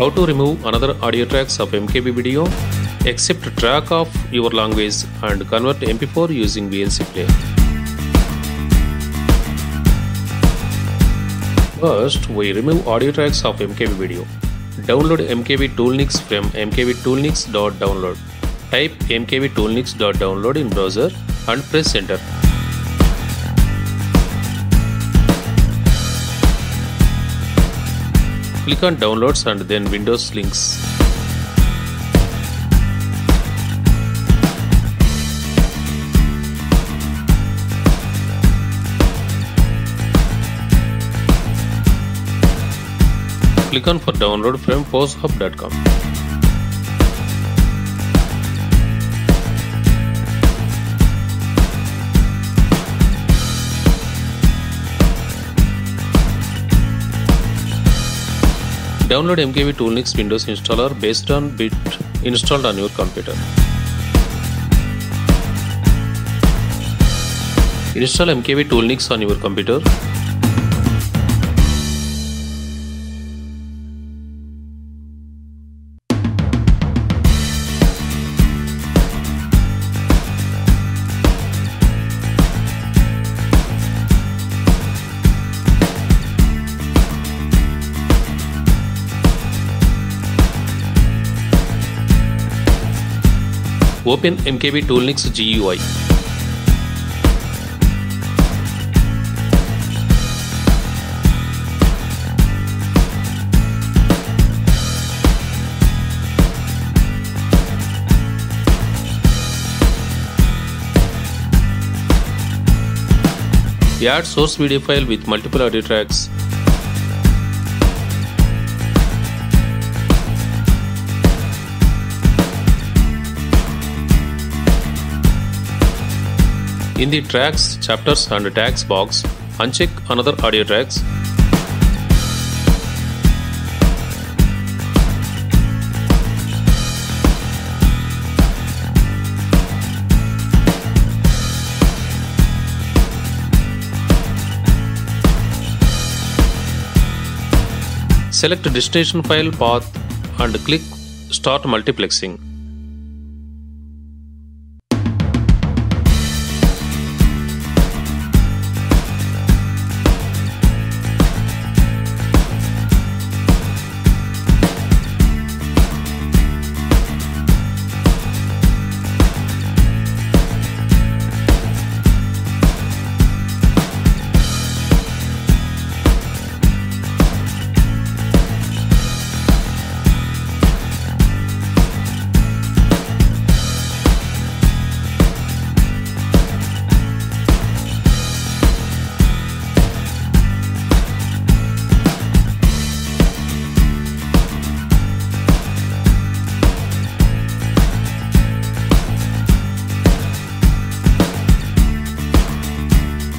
How to remove another audio tracks of MKV video? Accept track of your language and convert MP4 using VLC player. First, we remove audio tracks of MKV video. Download MKVToolNix from mkvtoolnix.download. Type mkvtoolnix.download in browser and press enter. Click on Downloads and then Windows links. Click on for download from posehub.com. Download MKVToolNix Windows installer based on bit installed on your computer. Install MKVToolNix on your computer. Open MKVToolNix GUI. Add source video file with multiple audio tracks. In the Tracks, Chapters and Tags box, uncheck Another Audio Tracks. Select Destination File Path and click Start Multiplexing.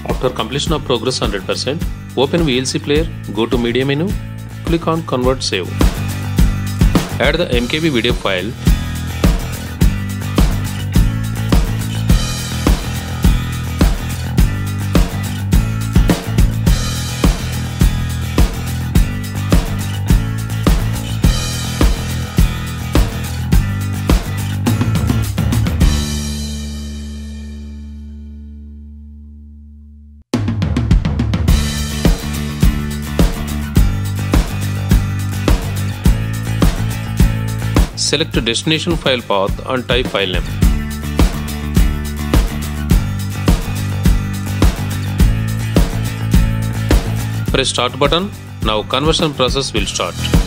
After completion of progress 100%, open VLC player, go to Media menu, click on Convert Save. Add the MKV video file. Select destination file path and type file name. Press Start button. Now conversion process will start.